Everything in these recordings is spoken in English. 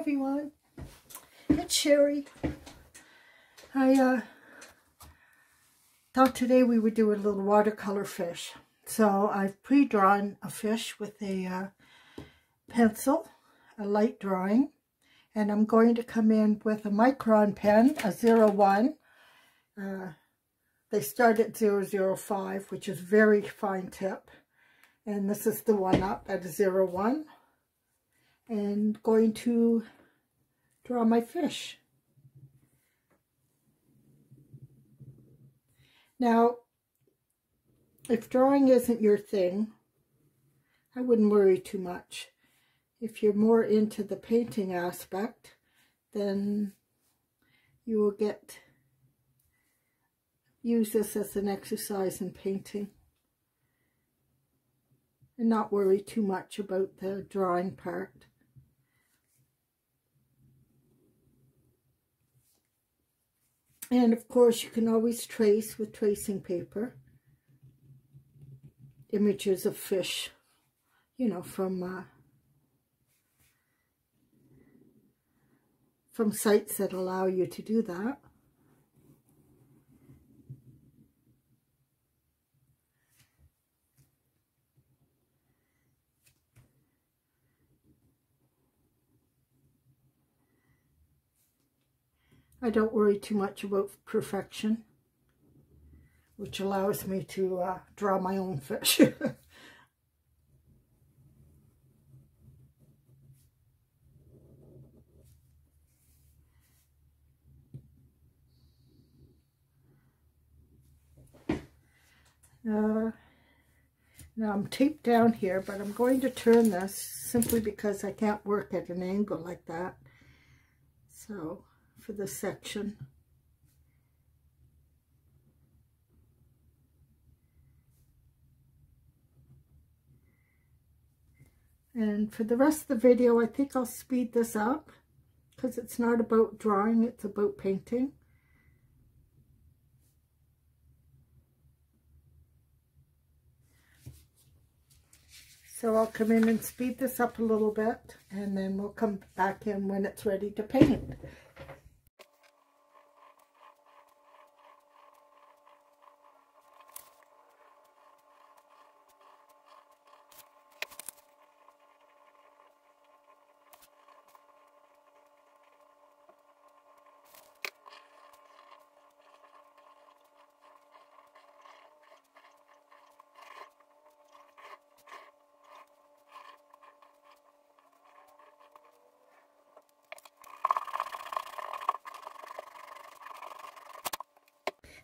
everyone. It's Sherry. I thought today we would do a little watercolor fish. So I've pre-drawn a fish with a pencil, a light drawing. And I'm going to come in with a micron pen, a 01. They start at 005, which is very fine tip. And this is the one up at a 01. And going to draw my fish. Now, if drawing isn't your thing, I wouldn't worry too much. If you're more into the painting aspect, then you will use this as an exercise in painting and not worry too much about the drawing part. And of course, you can always trace with tracing paper images of fish, you know, from sites that allow you to do that. I don't worry too much about perfection, which allows me to draw my own fish. Now I'm taped down here, but I'm going to turn this simply because I can't work at an angle like that. So for this section. And for the rest of the video, I think I'll speed this up because it's not about drawing, it's about painting. So I'll come in and speed this up a little bit, and then we'll come back in when it's ready to paint.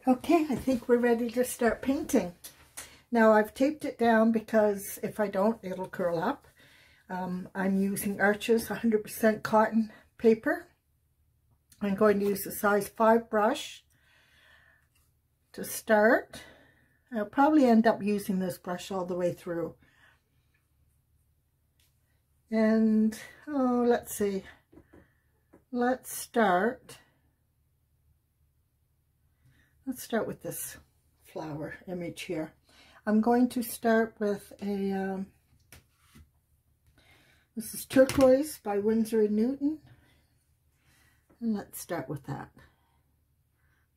Okay, I think we're ready to start painting. Now I've taped it down because if I don't, it'll curl up. I'm using Arches 100% cotton paper. I'm going to use a size 5 brush to start. I'll probably end up using this brush all the way through. And, oh, let's see. Let's start. Let's start with this flower image here. I'm going to start with a, this is Turquoise by Winsor & Newton. And let's start with that.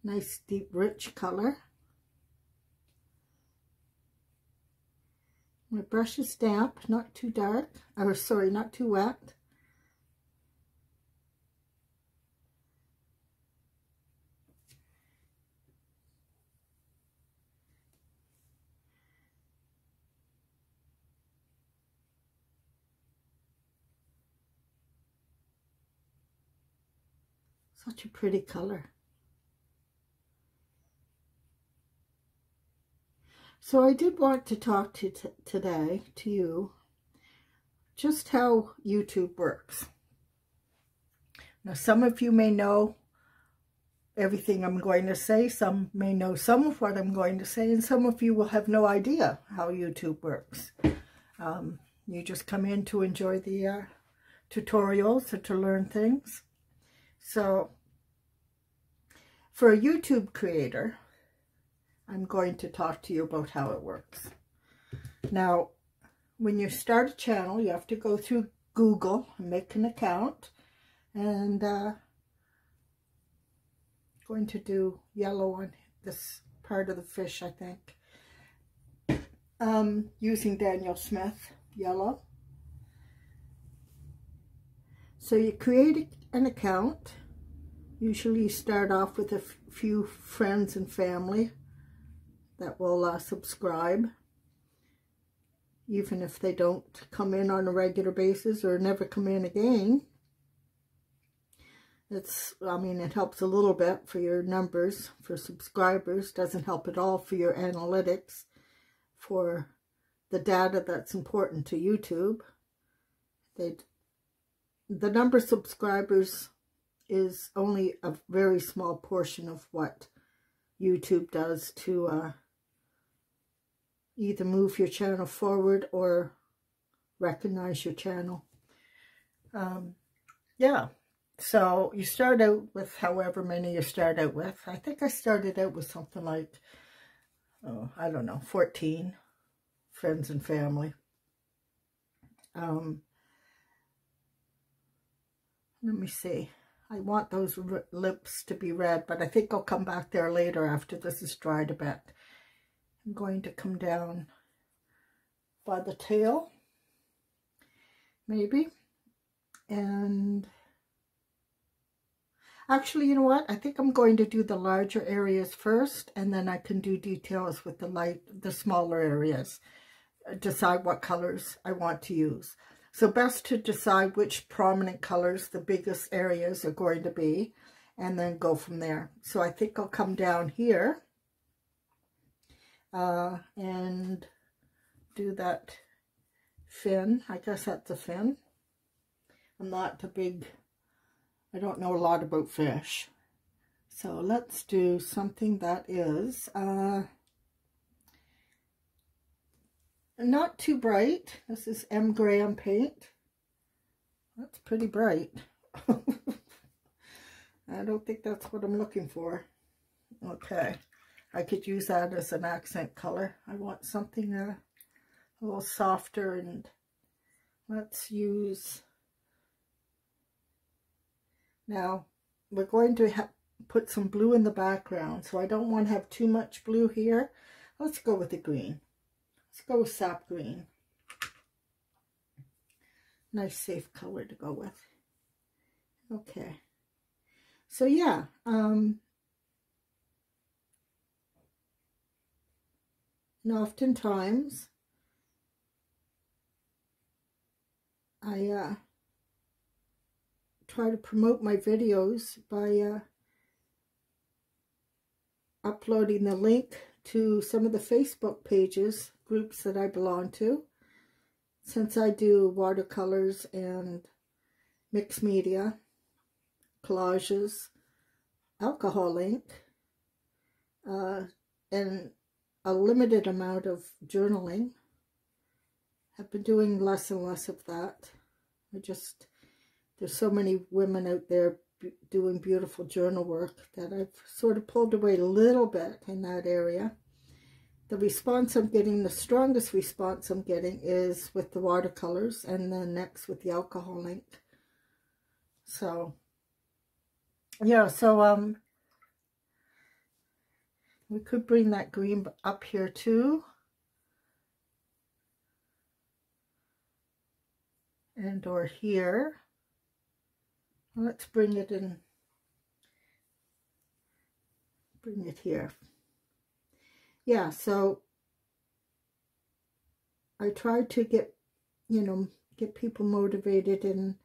Nice, deep, rich color. My brush is damp, not too dark, or sorry, not too wet. Such a pretty color. So I did want to talk to today to you just how YouTube works. Now some of you may know everything I'm going to say, some may know some of what I'm going to say, and some of you will have no idea how YouTube works. You just come in to enjoy the tutorials or to learn things. So, for a YouTube creator, I'm going to talk to you about how it works. Now, when you start a channel, you have to go through Google and make an account. and going to do yellow on this part of the fish, I think. Using Daniel Smith yellow. So you create an account. Usually you start off with a few friends and family that will subscribe, even if they don't come in on a regular basis or never come in again. It's, I mean, it helps a little bit for your numbers, for subscribers. Doesn't help at all for your analytics, for the data that's important to YouTube. The number of subscribers is only a very small portion of what YouTube does to either move your channel forward or recognize your channel. Yeah, so you start out with however many you start out with. I think I started out with something like, oh, I don't know, 14 friends and family. Let me see. I want those lips to be red, but I think I'll come back there later after this is dried a bit. I'm going to come down by the tail, maybe. And actually, you know what? I think I'm going to do the larger areas first, and then I can do details with the smaller areas. Decide what colors I want to use. So best to decide which prominent colors the biggest areas are going to be, and then go from there. So I think I'll come down here and do that fin. I guess that's a fin. I'm not a big, I don't know a lot about fish. So let's do something that is not too bright. This is M Graham paint. That's pretty bright. I don't think that's what I'm looking for. Okay. I could use that as an accent color. I want something a little softer, and let's use... Now, we're going to put some blue in the background, so I don't want to have too much blue here. Let's go with the green. Let's go with sap green. Nice safe color to go with. Okay. So yeah, and oftentimes I try to promote my videos by uploading the link to some of the Facebook pages, groups that I belong to. Since I do watercolors and mixed media, collages, alcohol ink, and a limited amount of journaling, I've been doing less and less of that. There's so many women out there doing beautiful journal work that I've sort of pulled away a little bit in that area. The response I'm getting, the strongest response I'm getting, is with the watercolors, and then next with the alcohol ink. So, yeah, so we could bring that green up here too. And or here. Let's bring it in, bring it here. Yeah, so I try to get, you know, get people motivated and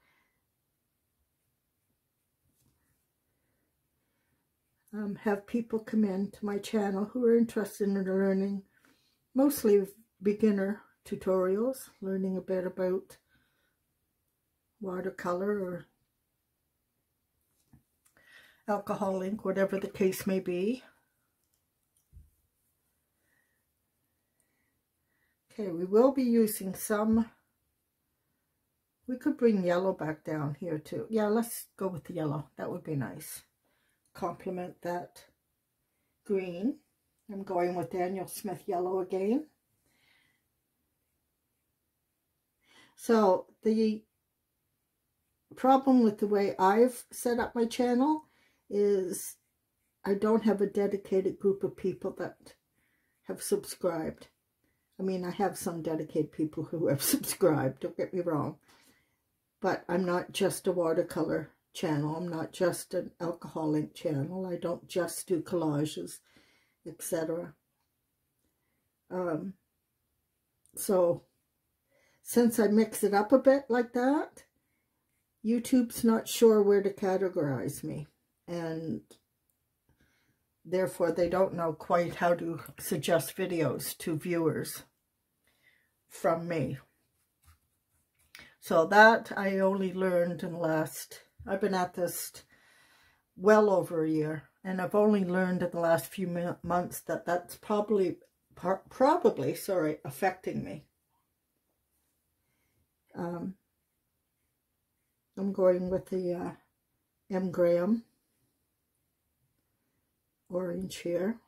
have people come in to my channel who are interested in learning, mostly beginner tutorials, learning a bit about watercolor or alcohol ink, whatever the case may be. Okay, we will be using some, we could bring yellow back down here too. Yeah, let's go with the yellow. That would be nice. Complement that green. I'm going with Daniel Smith yellow again. So the problem with the way I've set up my channel is I don't have a dedicated group of people that have subscribed. I mean, I have some dedicated people who have subscribed, don't get me wrong. But I'm not just a watercolor channel. I'm not just an alcohol ink channel. I don't just do collages, etc. So since I mix it up a bit like that, YouTube's not sure where to categorize me. And therefore, they don't know quite how to suggest videos to viewers from me. So that I only learned in the last, I've been at this well over a year, and I've only learned in the last few months that that's probably affecting me. I'm going with the M Graham orange here.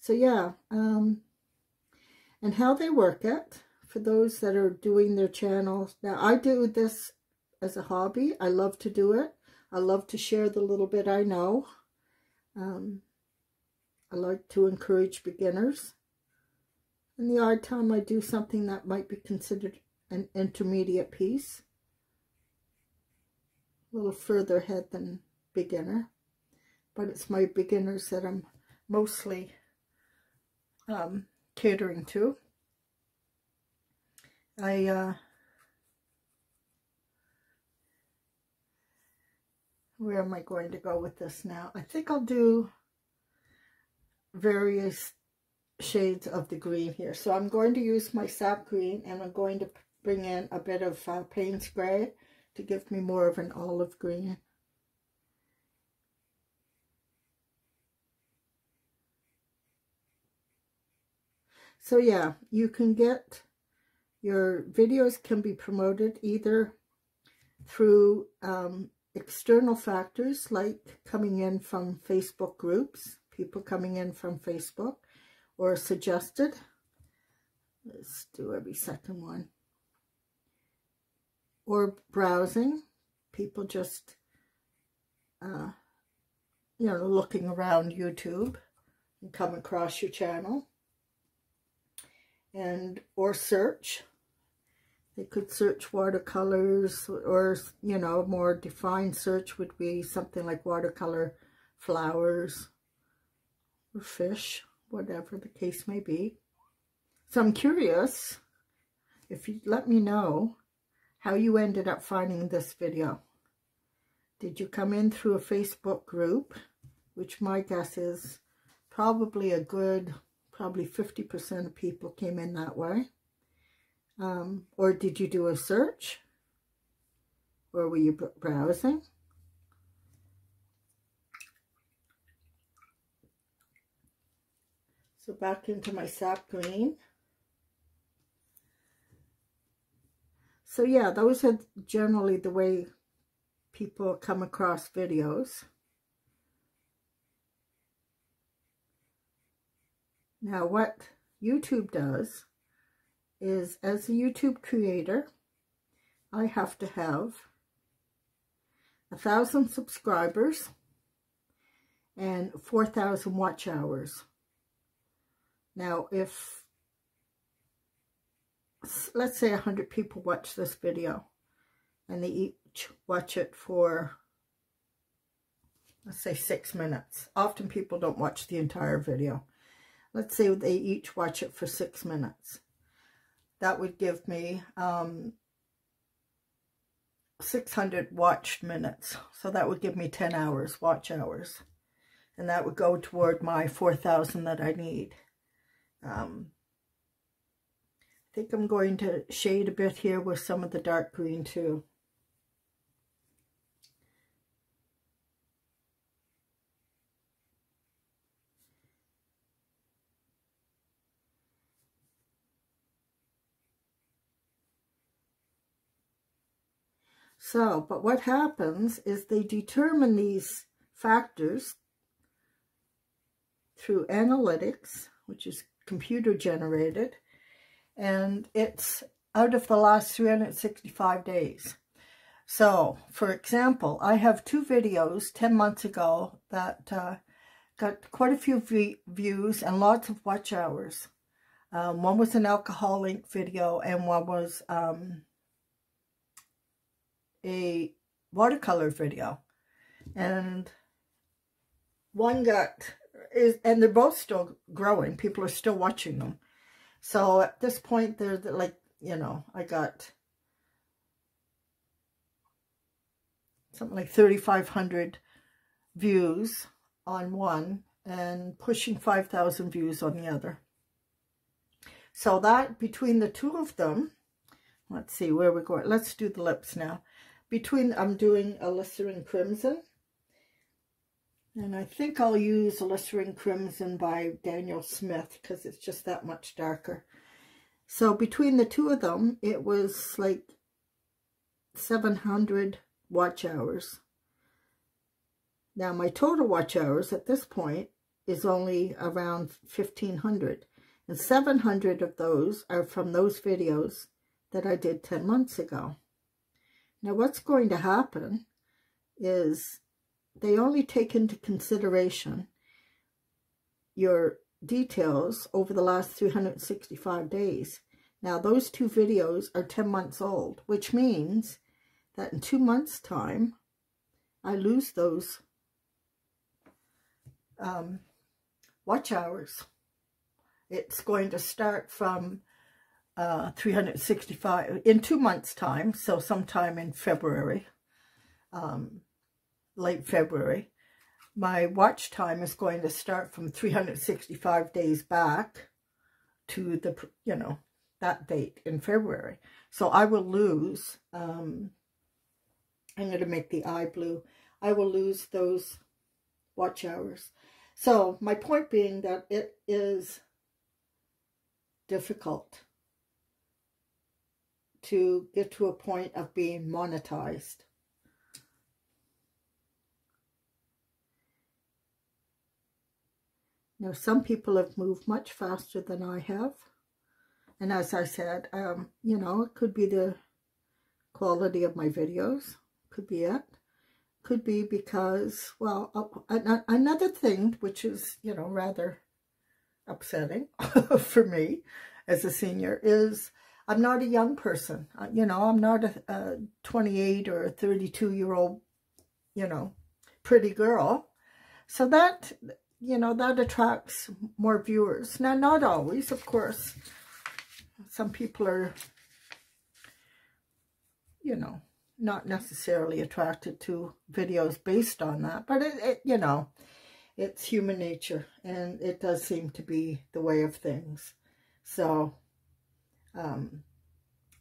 So yeah, and how they work it for those that are doing their channels. Now I do this as a hobby. I love to do it. I love to share the little bit I know. I like to encourage beginners. And the odd time I do something that might be considered an intermediate piece, a little further ahead than beginner. But it's my beginners that I'm mostly catering to. Where am I going to go with this now? I think I'll do various shades of the green here. So I'm going to use my sap green, and I'm going to bring in a bit of Payne's gray to give me more of an olive green. So yeah, you can get, your videos can be promoted either through external factors like coming in from Facebook groups, people coming in from Facebook, or suggested. Let's do every second one. Or browsing, people just, you know, looking around YouTube and come across your channel. And, or search. They could search watercolors, or, you know, a more defined search would be something like watercolor flowers or fish, whatever the case may be. So I'm curious if you'd let me know how you ended up finding this video. Did you come in through a Facebook group, which my guess is probably a good, probably 50% of people came in that way. Or did you do a search? Or were you browsing? So back into my sap green. So yeah, those are generally the way people come across videos. Now what YouTube does is, as a YouTube creator, I have to have 1,000 subscribers and 4,000 watch hours. Now if, let's say 100 people watch this video and they each watch it for, let's say 6 minutes. Often people don't watch the entire video. Let's say they each watch it for 6 minutes. That would give me 600 watched minutes. So that would give me 10 hours, watch hours. And that would go toward my 4,000 that I need. I think I'm going to shade a bit here with some of the dark green too. So, but what happens is they determine these factors through analytics, which is computer generated, and it's out of the last 365 days. So, for example, I have two videos 10 months ago that got quite a few views and lots of watch hours. One was an alcohol link video and one was a watercolor video. And one got, and they're both still growing. People are still watching them. So at this point, they're like, you know, I got something like 3,500 views on one and pushing 5,000 views on the other. So that, between the two of them, let's see where we're going. Let's do the lips now. Between, I'm doing Alizarin Crimson. And I think I'll use Alizarin Crimson by Daniel Smith because it's just that much darker. So between the two of them, it was like 700 watch hours. Now my total watch hours at this point is only around 1,500. And 700 of those are from those videos that I did 10 months ago. Now what's going to happen is they only take into consideration your details over the last 365 days. Now those two videos are 10 months old, which means that in 2 months' time, I lose those watch hours. It's going to start from 365 in 2 months' time, so sometime in February, late February. My watch time is going to start from 365 days back to the, you know, that date in February. So I will lose, I'm going to make the eye blue. I will lose those watch hours. So my point being that it is difficult to get to a point of being monetized. Now, some people have moved much faster than I have. And as I said, you know, it could be the quality of my videos. Could be it. Could be because, well, another thing, which is, you know, rather upsetting for me as a senior, is I'm not a young person. You know, I'm not a 28 or a 32-year-old, you know, pretty girl. So that, you know, that attracts more viewers. Now, not always, of course. Some people are, you know, not necessarily attracted to videos based on that. But, you know, it's human nature. And it does seem to be the way of things. So, a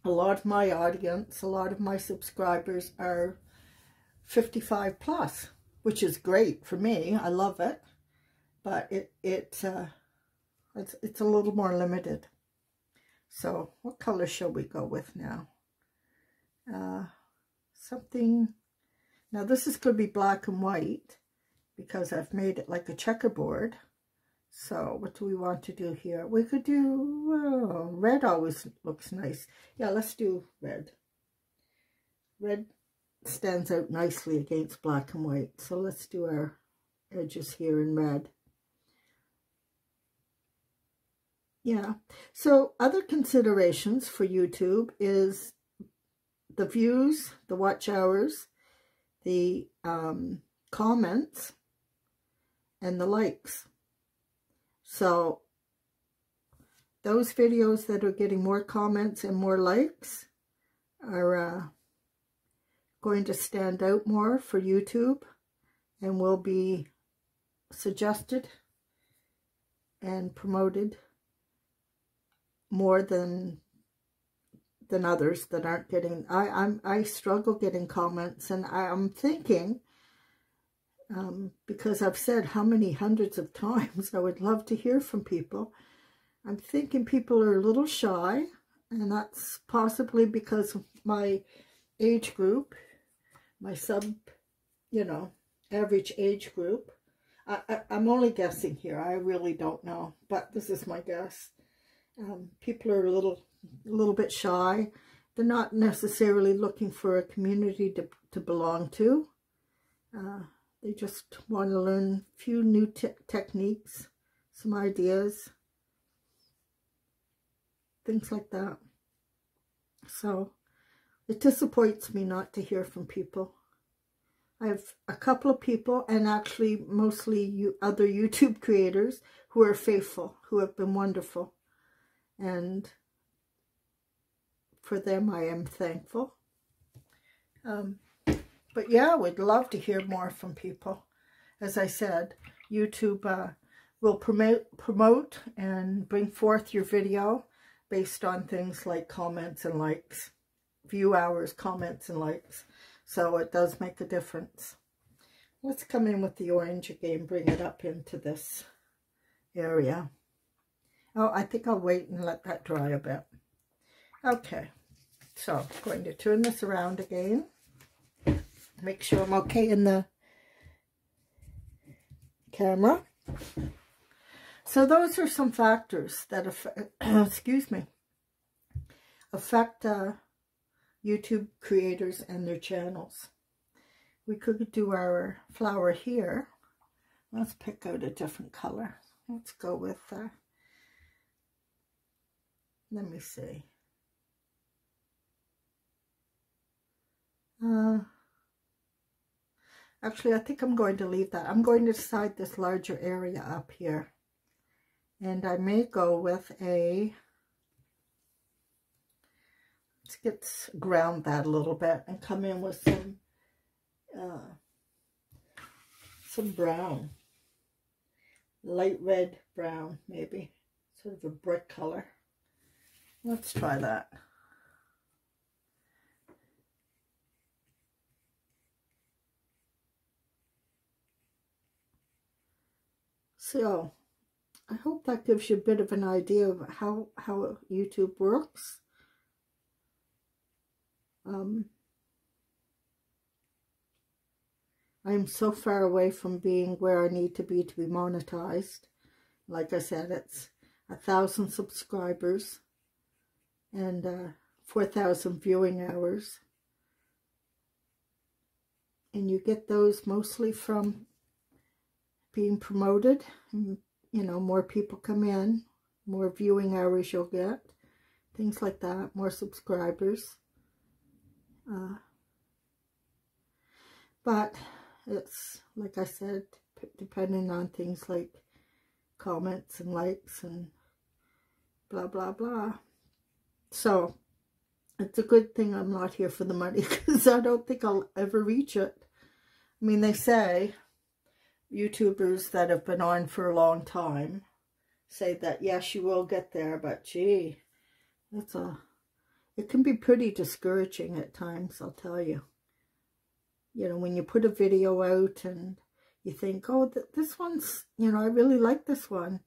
lot of my audience, a lot of my subscribers are 55 plus, which is great for me. I love it. But it's a little more limited. So what color shall we go with now? Something. Now this is going to be black and white because I've made it like a checkerboard. So what do we want to do here? We could do red. Always looks nice. Yeah, let's do red. Red stands out nicely against black and white. So let's do our edges here in red. Yeah, so other considerations for YouTube is the views, the watch hours, the comments, and the likes. So those videos that are getting more comments and more likes are going to stand out more for YouTube and will be suggested and promoted more than others that aren't getting. I struggle getting comments, and I'm thinking, because I've said how many hundreds of times I would love to hear from people, I'm thinking people are a little shy, and that's possibly because of my age group, my you know, average age group. I'm only guessing here. I really don't know, but this is my guess. People are a little a little bit shy. They're not necessarily looking for a community to belong to. They just want to learn a few new techniques, some ideas, things like that. So it disappoints me not to hear from people. I have a couple of people, and actually mostly other YouTube creators who are faithful, who have been wonderful. And for them, I am thankful. But yeah, I would love to hear more from people. As I said, YouTube will promote and bring forth your video based on things like comments and likes, view hours, comments and likes. So it does make a difference. Let's come in with the orange again, bring it up into this area. Oh, I think I'll wait and let that dry a bit. Okay, so I'm going to turn this around again. Make sure I'm okay in the camera. So those are some factors that affect, affect YouTube creators and their channels. We could do our flower here. Let's pick out a different color. Let's go with, let me see. Actually, I think I'm going to leave that. I'm going to decide this larger area up here. And I may go with a, let's ground that a little bit and come in with some brown, light red brown, maybe sort of a brick color. Let's try that. So I hope that gives you a bit of an idea of how YouTube works. I'm so far away from being where I need to be monetized. Like I said, it's 1,000 subscribers and 4,000 viewing hours. And you get those mostly from being promoted, and, you know, more people come in, more viewing hours you'll get, things like that, more subscribers. But it's, like I said, depending on things like comments and likes and blah, blah, blah. So it's a good thing I'm not here for the money, because I don't think I'll ever reach it. I mean, they say, YouTubers that have been on for a long time say that, yes, you will get there, but gee, that's a, it can be pretty discouraging at times, I'll tell you. You know, when you put a video out and you think, oh, this one's, you know, I really like this one.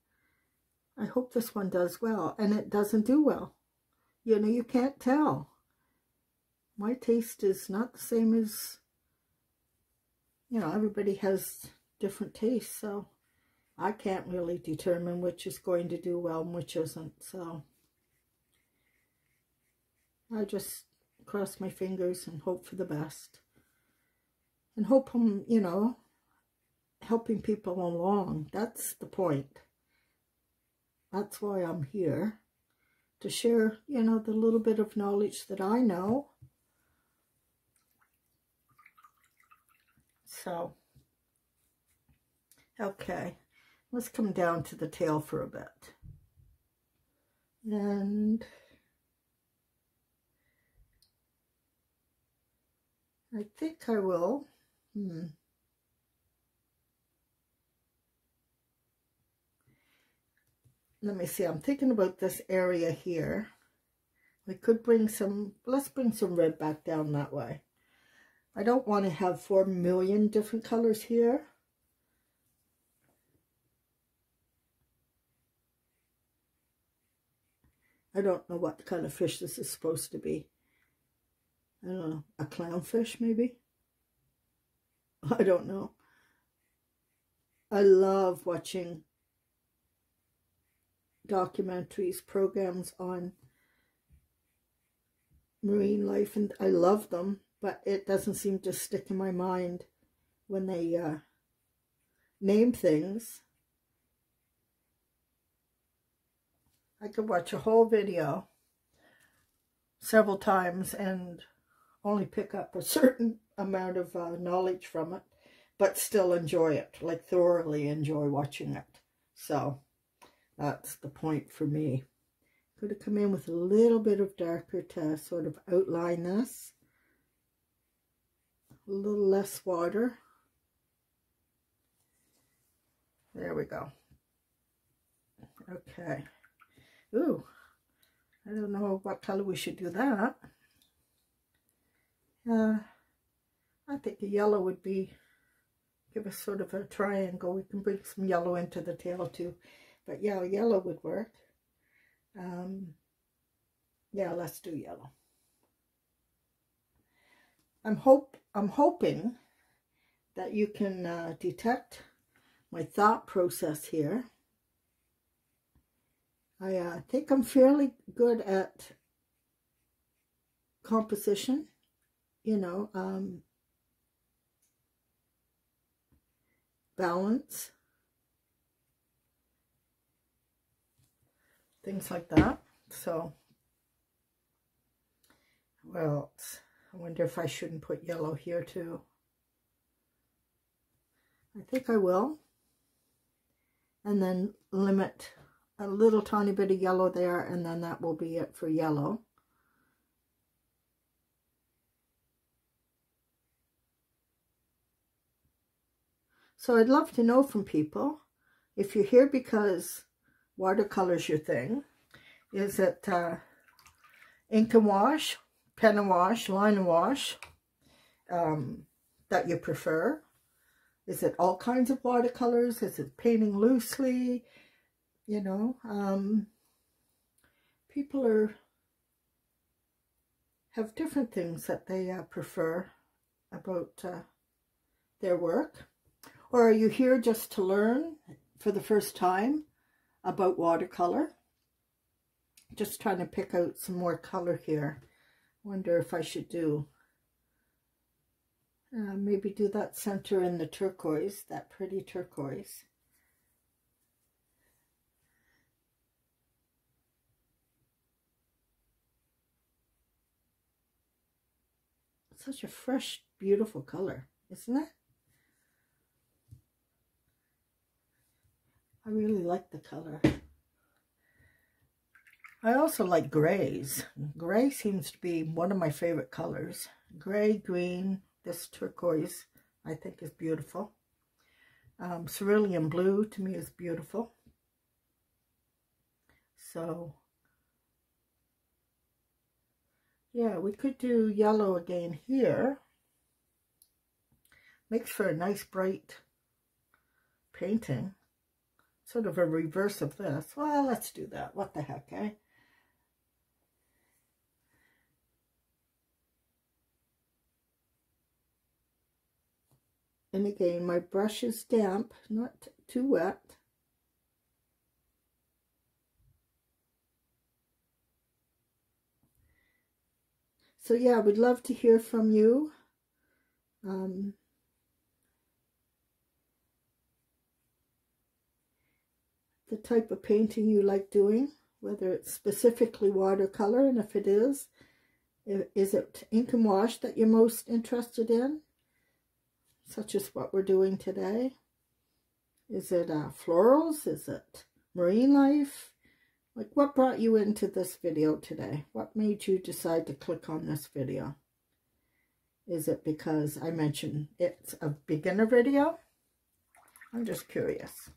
I hope this one does well. And it doesn't do well. You know, you can't tell. My taste is not the same as, you know, everybody has different tastes. So I can't really determine which is going to do well and which isn't. So I just cross my fingers and hope for the best. And hope I'm, you know, helping people along. That's the point. That's why I'm here. To share, you know, the little bit of knowledge that I know. So, okay. Let's come down to the tail for a bit. And I think I will. Let me see, I'm thinking about this area here. We could bring some, let's bring some red back down that way. I don't want to have 4 million different colors here. I don't know what kind of fish this is supposed to be. I don't know, a clownfish maybe? I don't know. I love watching documentaries, programs on marine life, and I love them, but it doesn't seem to stick in my mind when they name things. I could watch a whole video several times and only pick up a certain amount of knowledge from it, but still enjoy it, like thoroughly enjoy watching it. So that's the point for me. I'm going to come in with a little bit of darker to sort of outline this. A little less water. There we go. Okay. Ooh, I don't know what color we should do that. I think the yellow would give us sort of a triangle. We can bring some yellow into the tail too. But yeah, yellow would work. Yeah, let's do yellow. I'm hoping that you can detect my thought process here. I think I'm fairly good at composition, you know, balance, things like that. So, well, I wonder if I shouldn't put yellow here too. I think I will. And then limit a little tiny bit of yellow there, and then that will be it for yellow. So I'd love to know from people, if you're here because watercolor's your thing, is it ink and wash, pen and wash, line and wash that you prefer? Is it all kinds of watercolors? Is it painting loosely? You know, people have different things that they prefer about their work. Or are you here just to learn for the first time about watercolor? Just trying to pick out some more color here. Wonder if I should do maybe do that center in the turquoise, that pretty turquoise. Such a fresh, beautiful color, isn't it? I really like the color. I also like grays. Gray seems to be one of my favorite colors. Gray, green, this turquoise I think is beautiful. Cerulean blue to me is beautiful. So yeah, we could do yellow again here. Makes for a nice bright painting. Sort of a reverse of this. Well, let's do that. What the heck, eh? And again, my brush is damp, not too wet. So yeah, I would love to hear from you. The type of painting you like doing, whether it's specifically watercolor, and if it is it ink and wash that you're most interested in, such as what we're doing today? Is it florals? Is it marine life? Like, what brought you into this video today? What made you decide to click on this video? Is it because I mentioned it's a beginner video? I'm just curious.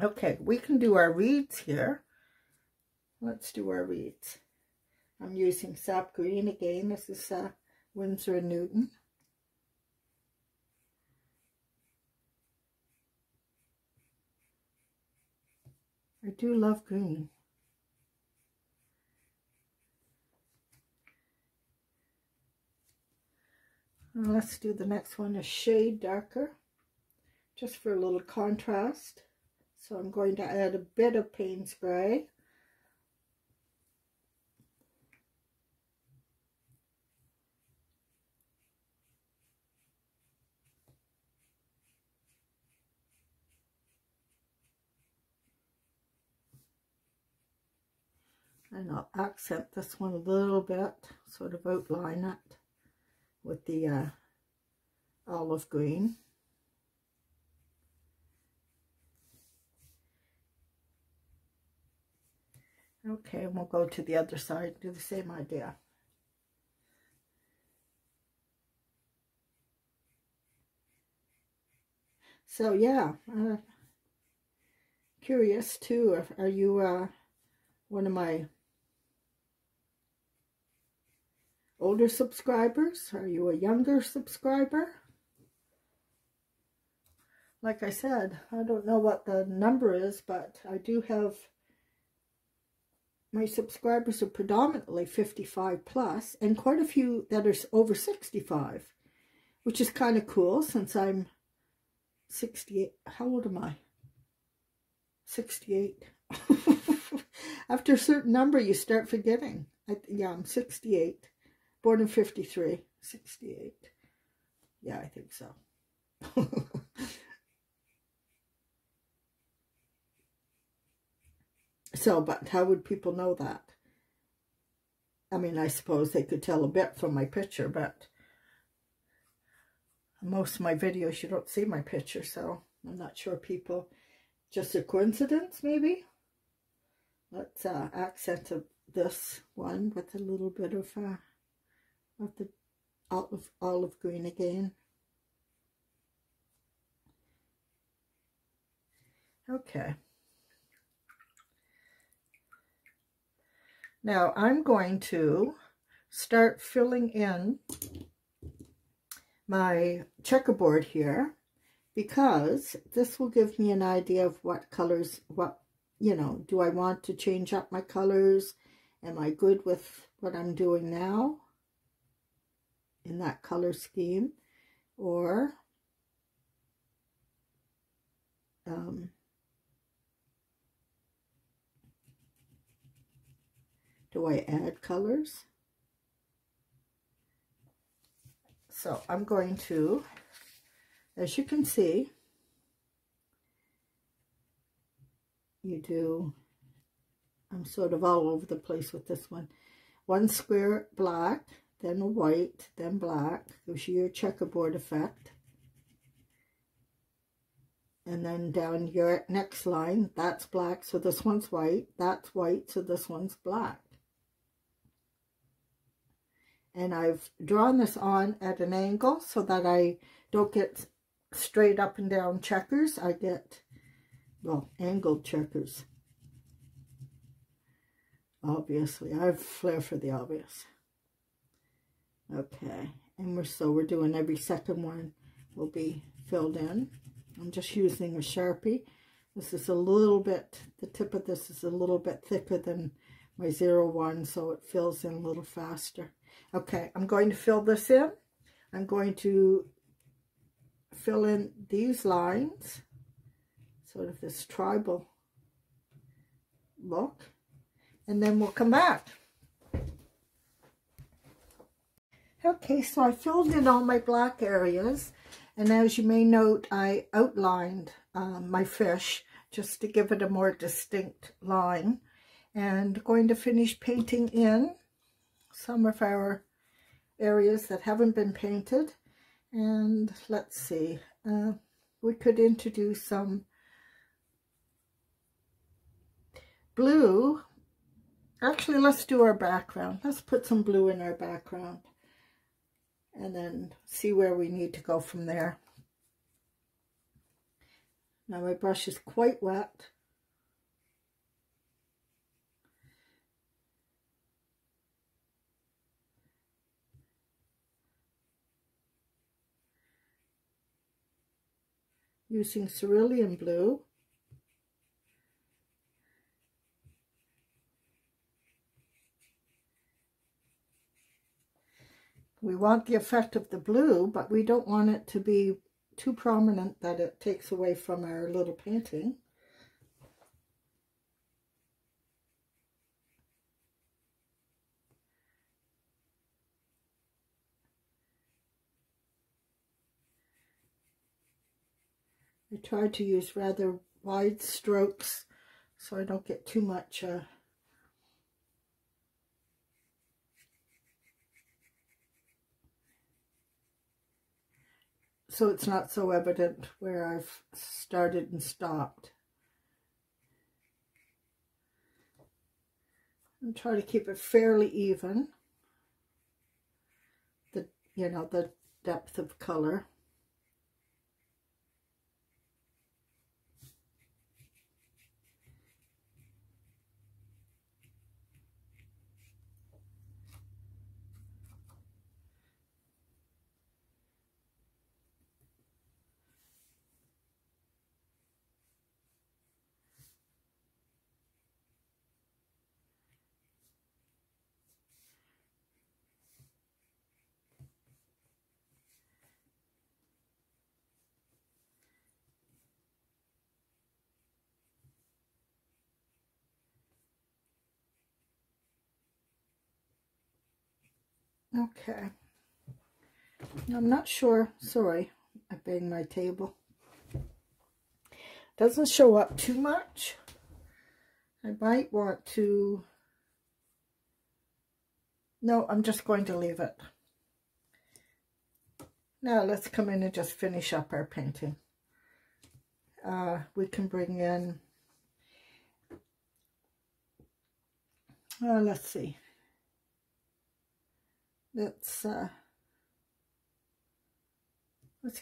Okay, we can do our reeds here. Let's do our reeds. I'm using sap green again. This is Winsor & Newton. I do love green. Now let's do the next one a shade darker, just for a little contrast. So I'm going to add a bit of Payne's gray. And I'll accent this one a little bit, sort of outline it with the olive green. Okay, and we'll go to the other side and do the same idea. So yeah, curious too, are you one of my older subscribers? Are you a younger subscriber? Like I said, I don't know what the number is, but I do have, my subscribers are predominantly 55 plus and quite a few that are over 65, which is kind of cool since I'm 68. How old am I? 68. After a certain number, you start forgetting. I'm 68. Born in 53, 68. Yeah, I think so. So, but how would people know that? I mean, I suppose they could tell a bit from my picture, but most of my videos, you don't see my picture, so I'm not sure people, just a coincidence, maybe? Let's accent this one with a little bit of the olive green again. Okay. Now I'm going to start filling in my checkerboard here because this will give me an idea of what colors, what, you know, do I want to change up my colors? Am I good with what I'm doing now in that color scheme? Or do I add colors? So I'm going to, as you can see, you do, I'm sort of all over the place with this one. One square black, then white, then black. Gives you your checkerboard effect. And then down your next line, that's black, so this one's white. That's white, so this one's black. And I've drawn this on at an angle so that I don't get straight up and down checkers. I get, well, angled checkers. Obviously, I have a flair for the obvious. Okay, and we're doing every second one will be filled in. I'm just using a Sharpie. This is a little bit, the tip of this is a little bit thicker than my 01, so it fills in a little faster. Okay, I'm going to fill this in. I'm going to fill in these lines, sort of this tribal look, and then we'll come back. Okay, so I filled in all my black areas, and as you may note, I outlined my fish just to give it a more distinct line, and going to finish painting in some of our areas that haven't been painted. And let's see, we could introduce some blue. Actually, let's do our background. Let's put some blue in our background and then see where we need to go from there. Now my brush is quite wet. Using cerulean blue. We want the effect of the blue, but we don't want it to be too prominent that it takes away from our little painting. I try to use rather wide strokes so I don't get too much so it's not so evident where I've started and stopped. And try to keep it fairly even, the depth of color. Okay, I'm not sure, sorry, I banged my table. Doesn't show up too much. I might want to, no, I'm just going to leave it. Now let's come in and just finish up our painting. We can bring in, let's see. Let's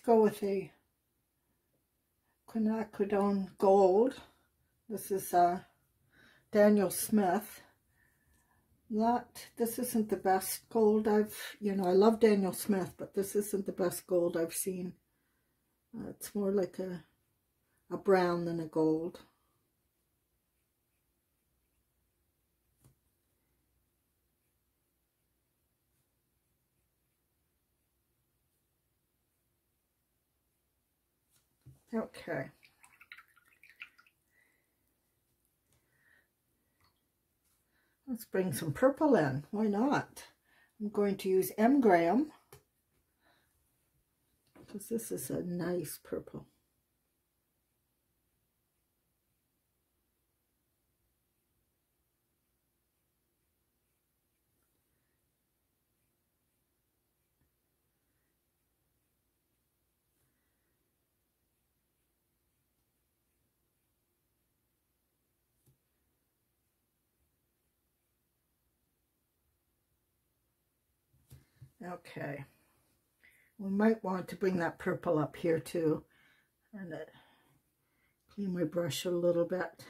go with a quinacridone gold. This is Daniel Smith. This isn't the best gold I've, I love Daniel Smith, but this isn't the best gold I've seen. It's more like a brown than a gold. Okay. Let's bring some purple in. Why not? I'm going to use M Graham because this is a nice purple. Okay, we might want to bring that purple up here too, and clean my brush a little bit.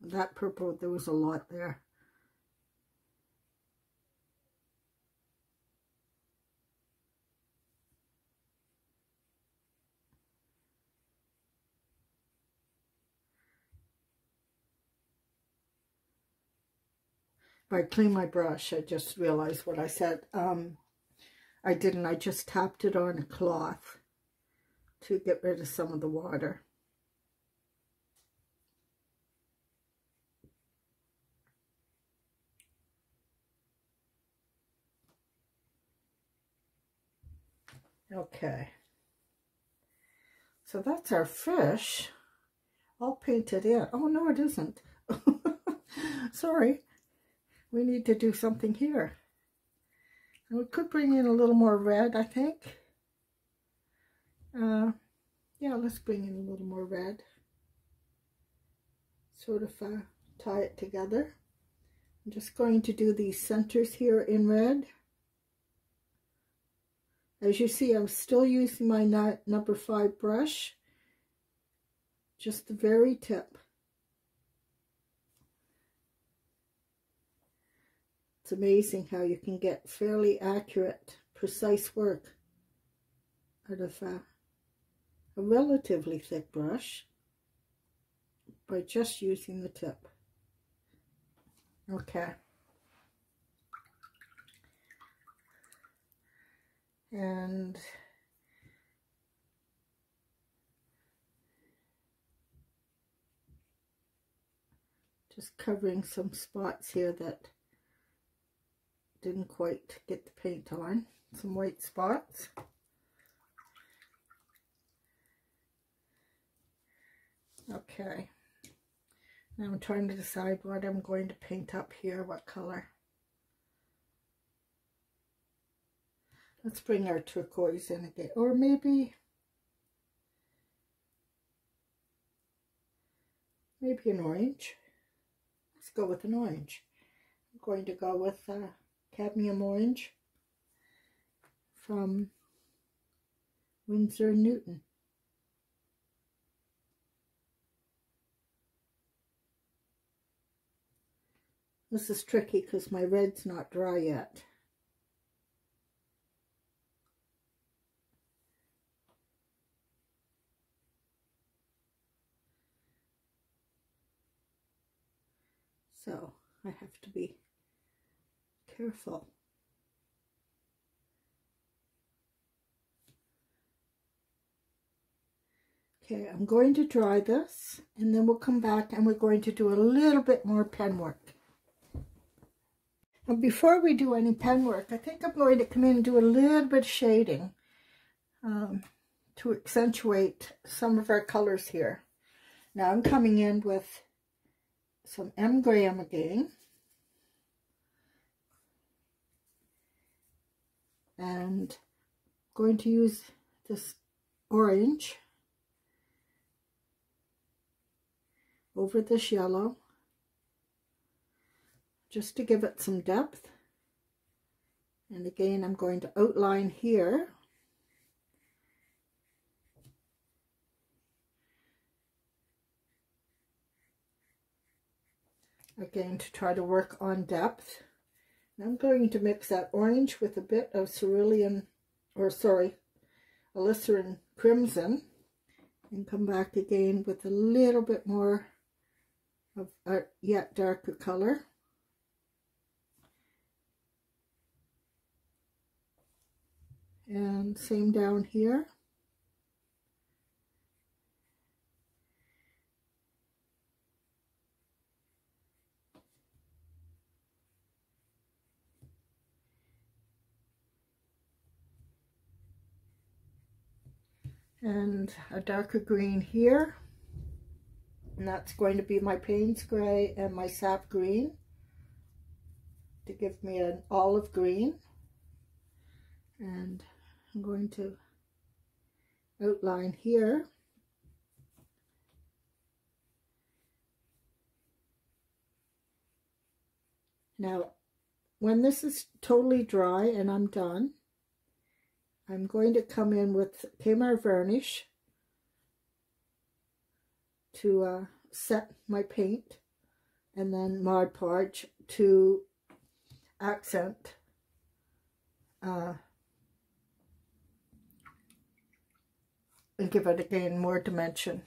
That purple, there was a lot there. If I clean my brush, I just realized what I said. I didn't, I just tapped it on a cloth to get rid of some of the water. Okay. So that's our fish, all painted in. Oh no, it isn't. Sorry. We need to do something here. We could bring in a little more red, I think. Yeah, let's bring in a little more red. Sort of tie it together. I'm just going to do these centers here in red. As you see, I'm still using my number 5 brush. Just the very tip. It's amazing how you can get fairly accurate, precise work out of a relatively thick brush by just using the tip. Okay. And just covering some spots here that didn't quite get the paint on, some white spots. Okay, now I'm trying to decide what I'm going to paint up here, what color. Let's bring our turquoise in again, or maybe maybe an orange. Let's go with an orange. I'm going to go with cadmium orange from Winsor & Newton. This is tricky because my red's not dry yet. So I have to be careful. Okay, I'm going to dry this and then we'll come back and we're going to do a little bit more pen work. And before we do any pen work, I think I'm going to come in and do a little bit of shading to accentuate some of our colors here. Now I'm coming in with some M Graham again. And I'm going to use this orange over this yellow, just to give it some depth. And again, I'm going to outline here. Again, to try to work on depth. And I'm going to mix that orange with a bit of Alizarin Crimson, and come back again with a little bit more of a yet darker color. And same down here. And a darker green here. And that's going to be my Payne's gray and my sap green to give me an olive green. And I'm going to outline here. Now, when this is totally dry and I'm done, I'm going to come in with Kamar varnish to set my paint, and then Mod Podge to accent and give it again more dimension.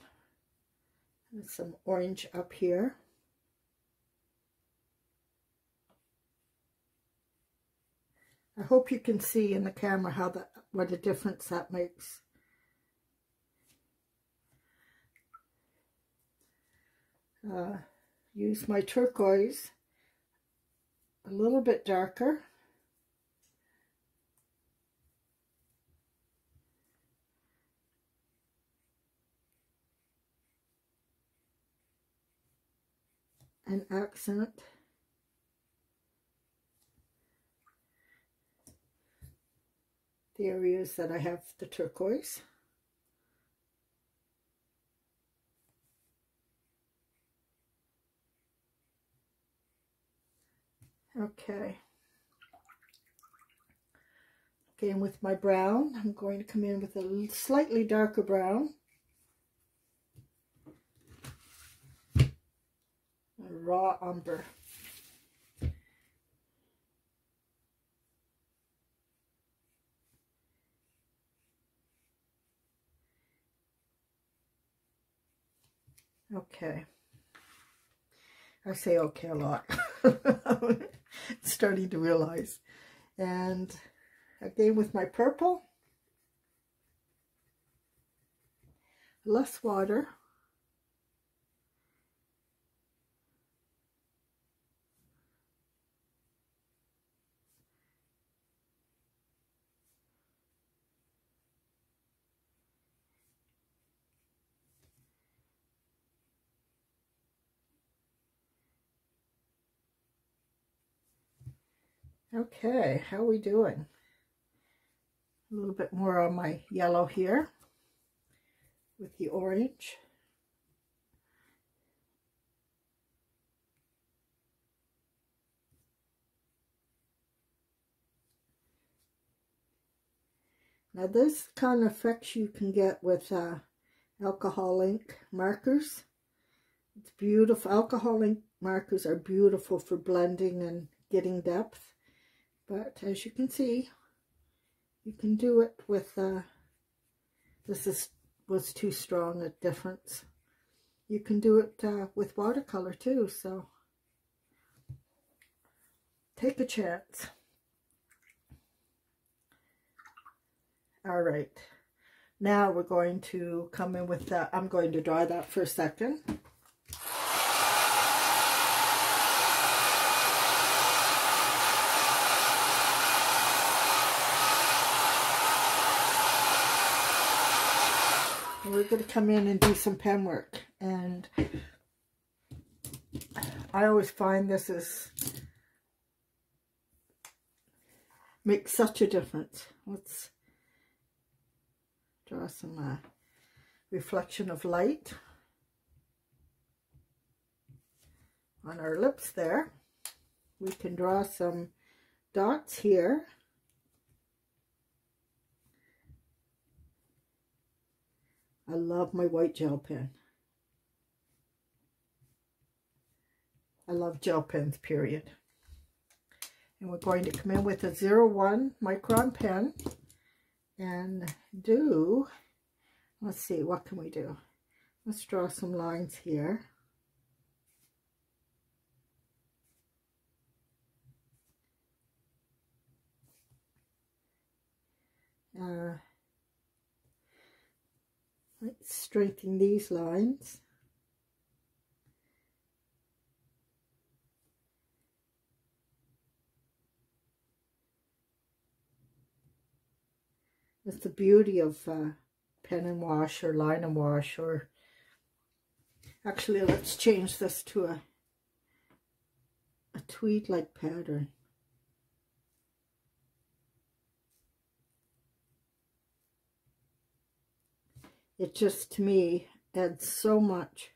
And some orange up here. I hope you can see in the camera how that, what a difference that makes. Use my turquoise a little bit darker. An accent. The areas that I have the turquoise. Okay. Again with my brown, I'm going to come in with a slightly darker brown. Raw umber. Okay. I say okay a lot. Starting to realize. And again with my purple. Less water. Okay, how are we doing? A little bit more on my yellow here with the orange Now this kind of effects you can get with alcohol ink markers. It's beautiful. Alcohol ink markers are beautiful for blending and getting depth. But as you can see, you can do it with, was too strong a difference. You can do it with watercolor too, so take a chance. All right, now we're going to come in with that. I'm going to dry that for a second. We're going to come in and do some pen work, and I always find this is makes such a difference. Let's draw some reflection of light on our lips there. We can draw some dots here. I love my white gel pen. I love gel pens, period. And we're going to come in with a 0.1 micron pen and do, let's see, what can we do? Let's draw some lines here. Let's straighten these lines. That's the beauty of pen and wash or line and wash, or actually let's change this to a tweed-like pattern. It just, to me, adds so much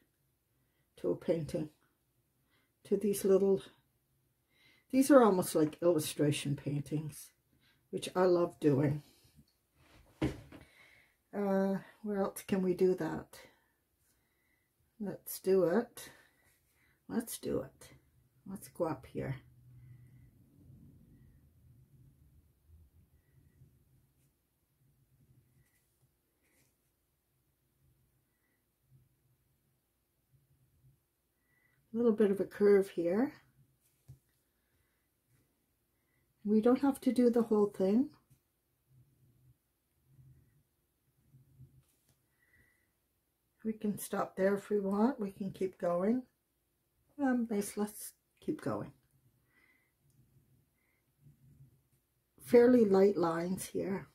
to a painting, to these little, these are almost like illustration paintings, which I love doing. Where else can we do that? Let's do it. Let's do it. Let's go up here. A little bit of a curve here. We don't have to do the whole thing. We can stop there if we want. We can keep going. Let's keep going. Fairly light lines here.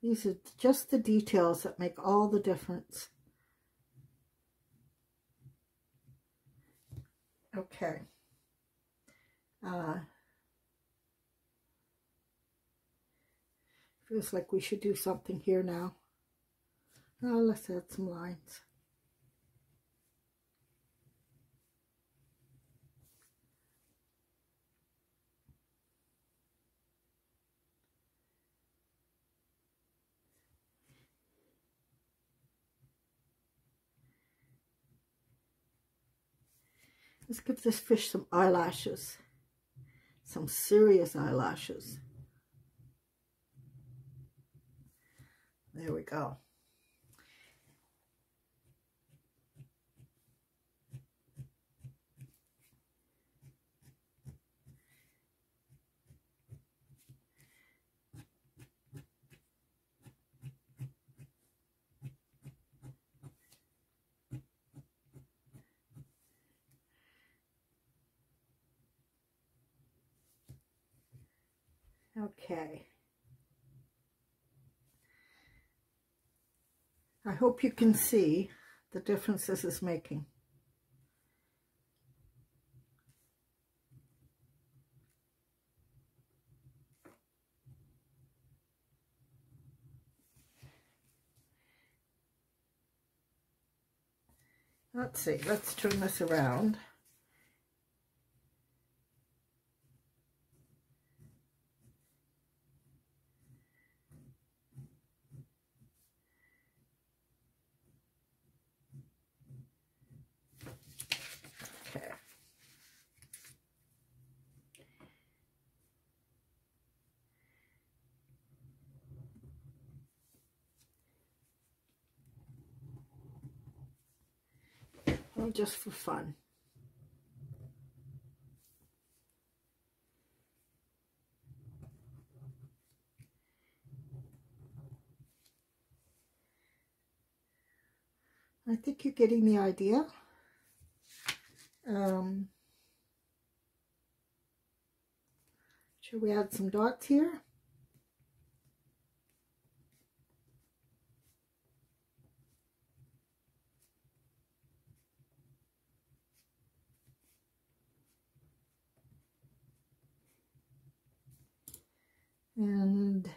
These are just the details that make all the difference. Okay. Feels like we should do something here now. Oh, let's add some lines. Let's give this fish some eyelashes, some serious eyelashes. There we go. Okay. I hope you can see the difference this is making. Let's see, let's turn this around. Just for fun. I think you're getting the idea. Should we add some dots here? And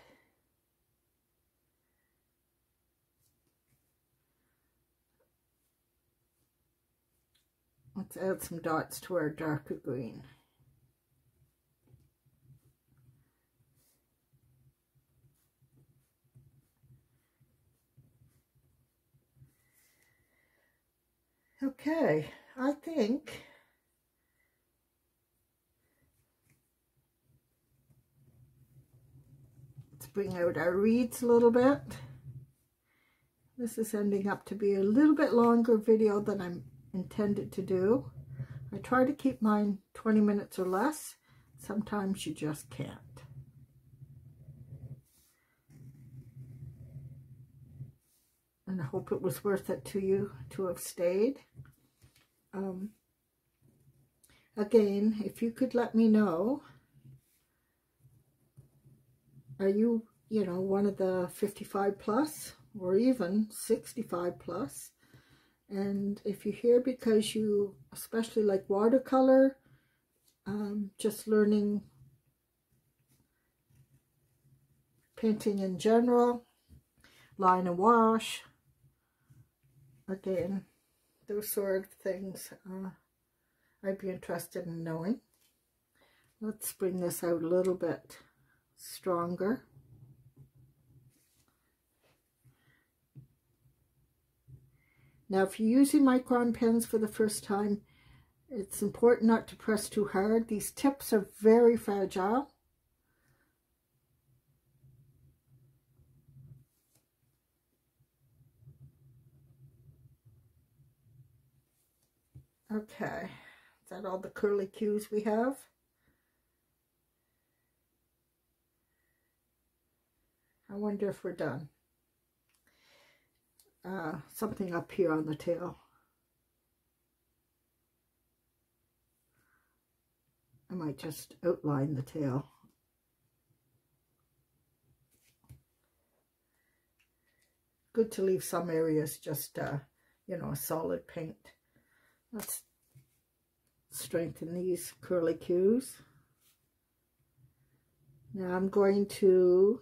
let's add some dots to our darker green. Okay, I think bring out our reeds a little bit. This is ending up to be a little bit longer video than I'm intended to do. I try to keep mine 20 minutes or less. Sometimes you just can't. And I hope it was worth it to you to have stayed. Again, if you could let me know, are you know, one of the 55 plus or even 65 plus? And if you're here because you especially like watercolor, just learning painting in general, line and wash, again, those sort of things I'd be interested in knowing. Let's bring this out a little bit stronger. Now if you're using micron pens for the first time, it's important not to press too hard. These tips are very fragile. Okay, is that all the curly cues we have? I wonder if we're done. Something up here on the tail. I might just outline the tail. Good to leave some areas just, you know, a solid paint. Let's strengthen these curly cues. Now I'm going to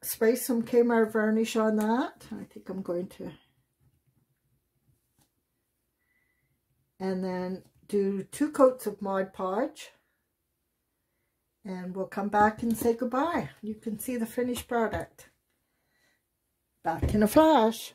space some Kamar varnish on that. I think I'm going to, and then do 2 coats of Mod Podge, and we'll come back and say goodbye. You can see the finished product back in a flash.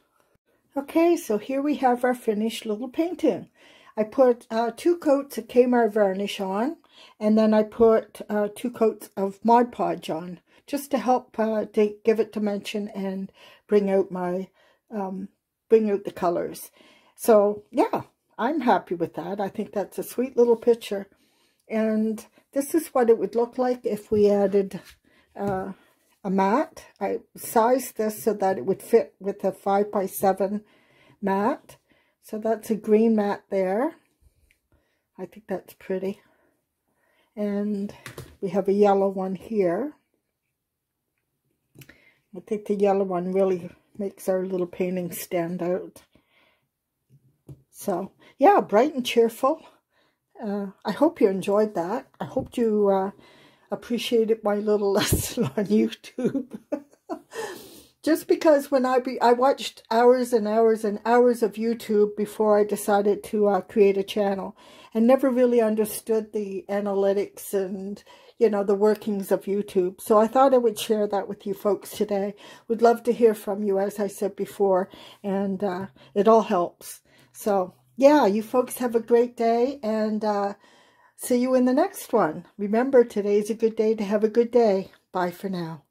Okay, so here we have our finished little painting. I put 2 coats of Kamar varnish on, and then I put 2 coats of Mod Podge on, just to help to give it dimension and bring out my bring out the colors. So yeah, I'm happy with that. I think that's a sweet little picture, and this is what it would look like if we added a mat. I sized this so that it would fit with a 5x7 mat. So that's a green mat there. I think that's pretty, and we have a yellow one here. I think the yellow one really makes our little painting stand out. So, yeah, bright and cheerful. I hope you enjoyed that. I hope you appreciated my little lesson on YouTube. Just because when I watched hours and hours and hours of YouTube before I decided to create a channel, and never really understood the analytics and, you know, the workings of YouTube. So I thought I would share that with you folks today. Would love to hear from you, as I said before, and it all helps. So yeah, you folks have a great day, and see you in the next one. Remember, today's a good day to have a good day. Bye for now.